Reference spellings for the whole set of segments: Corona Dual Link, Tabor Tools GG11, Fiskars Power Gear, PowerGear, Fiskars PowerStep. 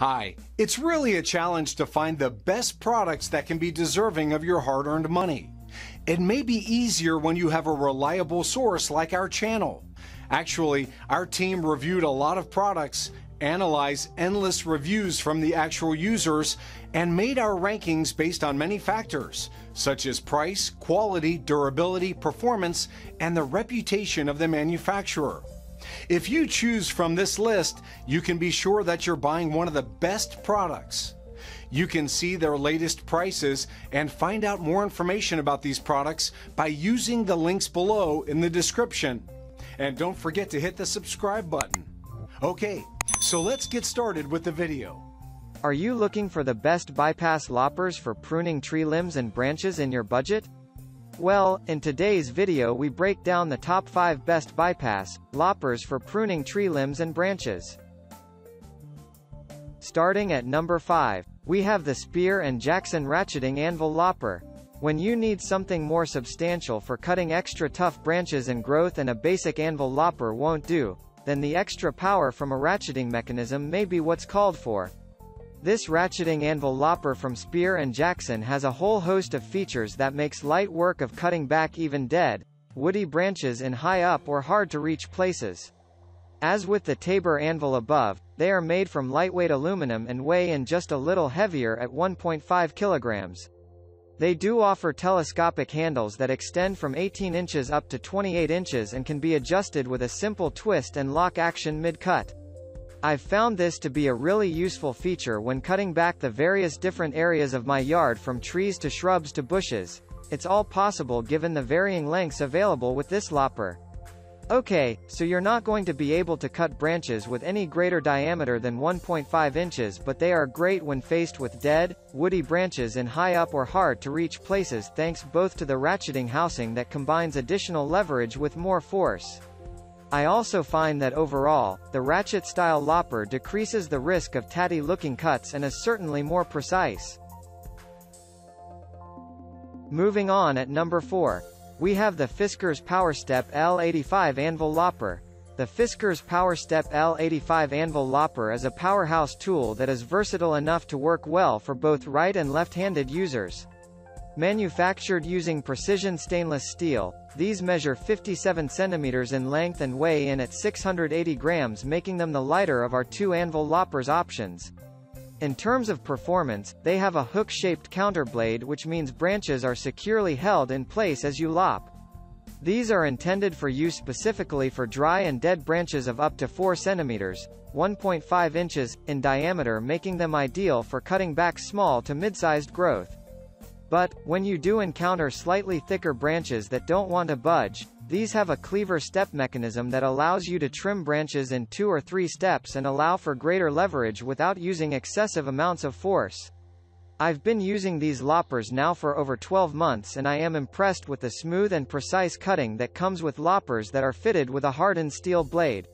Hi, it's really a challenge to find the best products that can be deserving of your hard-earned money. It may be easier when you have a reliable source like our channel. Actually, our team reviewed a lot of products, analyzed endless reviews from the actual users, and made our rankings based on many factors, such as price, quality, durability, performance, and the reputation of the manufacturer. If you choose from this list, you can be sure that you're buying one of the best products. You can see their latest prices and find out more information about these products by using the links below in the description. And don't forget to hit the subscribe button. Okay, so let's get started with the video. Are you looking for the best bypass loppers for pruning tree limbs and branches in your budget? Well, in today's video we break down the top 5 best bypass loppers for pruning tree limbs and branches. Starting at number 5, we have the Spear & Jackson Ratcheting Anvil Lopper. When you need something more substantial for cutting extra tough branches and growth and a basic anvil lopper won't do, then the extra power from a ratcheting mechanism may be what's called for. This ratcheting anvil lopper from Spear & Jackson has a whole host of features that makes light work of cutting back even dead, woody branches in high up or hard to reach places. As with the Tabor anvil above, they are made from lightweight aluminum and weigh in just a little heavier at 1.5 kilograms. They do offer telescopic handles that extend from 18 inches up to 28 inches and can be adjusted with a simple twist and lock action mid-cut. I've found this to be a really useful feature when cutting back the various different areas of my yard, from trees to shrubs to bushes. It's all possible given the varying lengths available with this lopper. Okay, so you're not going to be able to cut branches with any greater diameter than 1.5 inches, but they are great when faced with dead, woody branches in high up or hard to reach places thanks both to the ratcheting housing that combines additional leverage with more force. I also find that overall, the ratchet-style lopper decreases the risk of tatty-looking cuts and is certainly more precise. Moving on, at number 4, we have the Fiskars PowerStep L85 Anvil Lopper. The Fiskars PowerStep L85 Anvil Lopper is a powerhouse tool that is versatile enough to work well for both right- and left-handed users. Manufactured using precision stainless steel, these measure 57 centimeters in length and weigh in at 680 grams, making them the lighter of our two anvil loppers options. In terms of performance, they have a hook-shaped counterblade, which means branches are securely held in place as you lop. These are intended for use specifically for dry and dead branches of up to 4 centimeters, 1.5 inches, in diameter, making them ideal for cutting back small to mid-sized growth. But when you do encounter slightly thicker branches that don't want to budge, these have a cleaver step mechanism that allows you to trim branches in 2 or 3 steps and allow for greater leverage without using excessive amounts of force. I've been using these loppers now for over 12 months and I am impressed with the smooth and precise cutting that comes with loppers that are fitted with a hardened steel blade.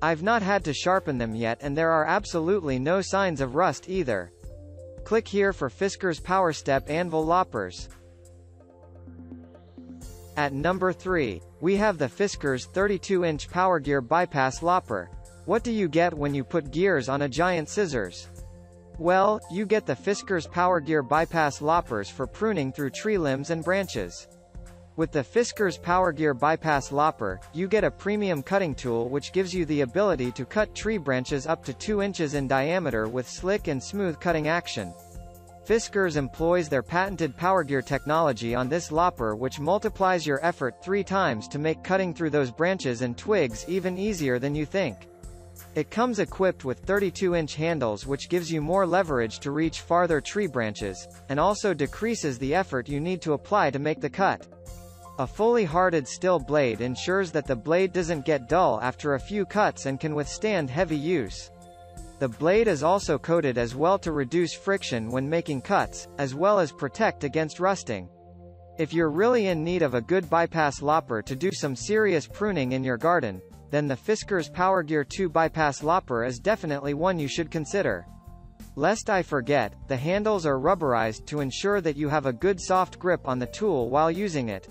I've not had to sharpen them yet, and there are absolutely no signs of rust either. Click here for Fiskars PowerStep Anvil Loppers. At number 3, we have the Fiskars 32-inch Power Gear Bypass Lopper. What do you get when you put gears on a giant scissors? Well, you get the Fiskars Power Gear Bypass Loppers for pruning through tree limbs and branches. With the Fiskars Power Gear Bypass Lopper, you get a premium cutting tool which gives you the ability to cut tree branches up to 2 inches in diameter with slick and smooth cutting action. Fiskars employs their patented Power Gear technology on this lopper, which multiplies your effort 3 times to make cutting through those branches and twigs even easier than you think. It comes equipped with 32-inch handles, which gives you more leverage to reach farther tree branches, and also decreases the effort you need to apply to make the cut. A fully hardened steel blade ensures that the blade doesn't get dull after a few cuts and can withstand heavy use. The blade is also coated as well to reduce friction when making cuts, as well as protect against rusting. If you're really in need of a good bypass lopper to do some serious pruning in your garden, then the Fiskars Power Gear 2 Bypass Lopper is definitely one you should consider. Lest I forget, the handles are rubberized to ensure that you have a good soft grip on the tool while using it.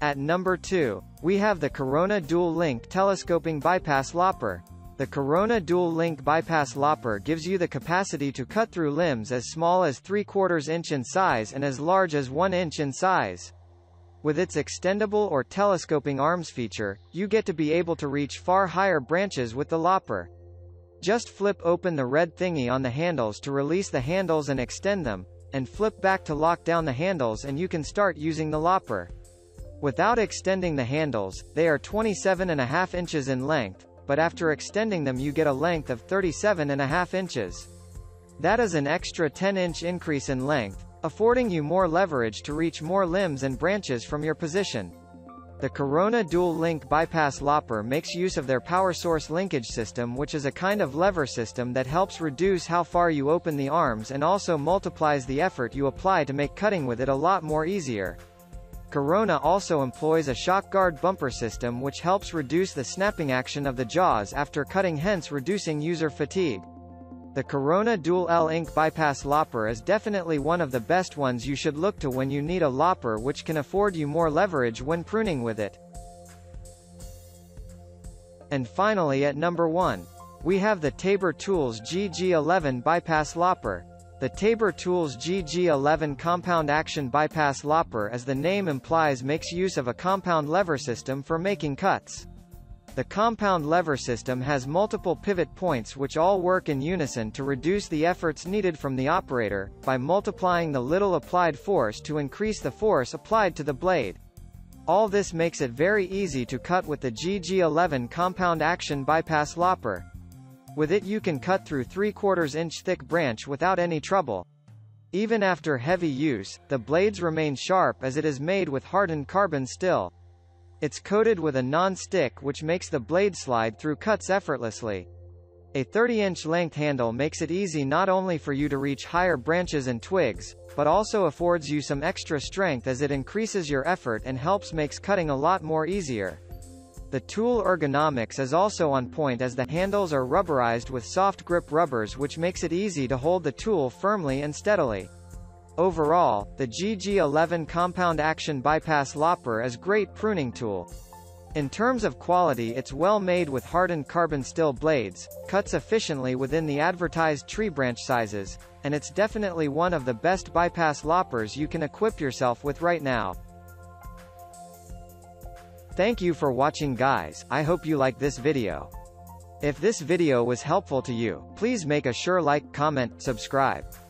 At number 2, we have the Corona Dual Link Telescoping Bypass Lopper. The Corona Dual Link Bypass Lopper gives you the capacity to cut through limbs as small as 3/4 inch in size and as large as 1 inch in size. With its extendable or telescoping arms feature, you get to be able to reach far higher branches with the lopper. Just flip open the red thingy on the handles to release the handles and extend them, and flip back to lock down the handles and you can start using the lopper. Without extending the handles, they are 27.5 inches in length, but after extending them you get a length of 37.5 inches. That is an extra 10-inch increase in length, affording you more leverage to reach more limbs and branches from your position. The Corona Dual Link Bypass Lopper makes use of their power source linkage system, which is a kind of lever system that helps reduce how far you open the arms and also multiplies the effort you apply to make cutting with it a lot more easier. Corona also employs a shock guard bumper system which helps reduce the snapping action of the jaws after cutting, hence reducing user fatigue. The Corona Dual Link Bypass Lopper is definitely one of the best ones you should look to when you need a lopper which can afford you more leverage when pruning with it. And finally at number 1, we have the Tabor Tools GG11 Bypass Lopper. The Tabor Tools GG11 Compound Action Bypass Lopper, as the name implies, makes use of a compound lever system for making cuts. The compound lever system has multiple pivot points which all work in unison to reduce the efforts needed from the operator, by multiplying the little applied force to increase the force applied to the blade. All this makes it very easy to cut with the GG11 Compound Action Bypass Lopper. With it you can cut through 3/4 inch thick branch without any trouble. Even after heavy use, the blades remain sharp as it is made with hardened carbon steel. It's coated with a non-stick which makes the blade slide through cuts effortlessly. A 30-inch length handle makes it easy not only for you to reach higher branches and twigs, but also affords you some extra strength as it increases your effort and helps makes cutting a lot more easier. The tool ergonomics is also on point as the handles are rubberized with soft grip rubbers which makes it easy to hold the tool firmly and steadily. Overall, the GG11 Compound Action Bypass Lopper is a great pruning tool. In terms of quality, it's well made with hardened carbon steel blades, cuts efficiently within the advertised tree branch sizes, and it's definitely one of the best bypass loppers you can equip yourself with right now. Thank you for watching guys, I hope you like this video. If this video was helpful to you, please make a sure like, comment, subscribe.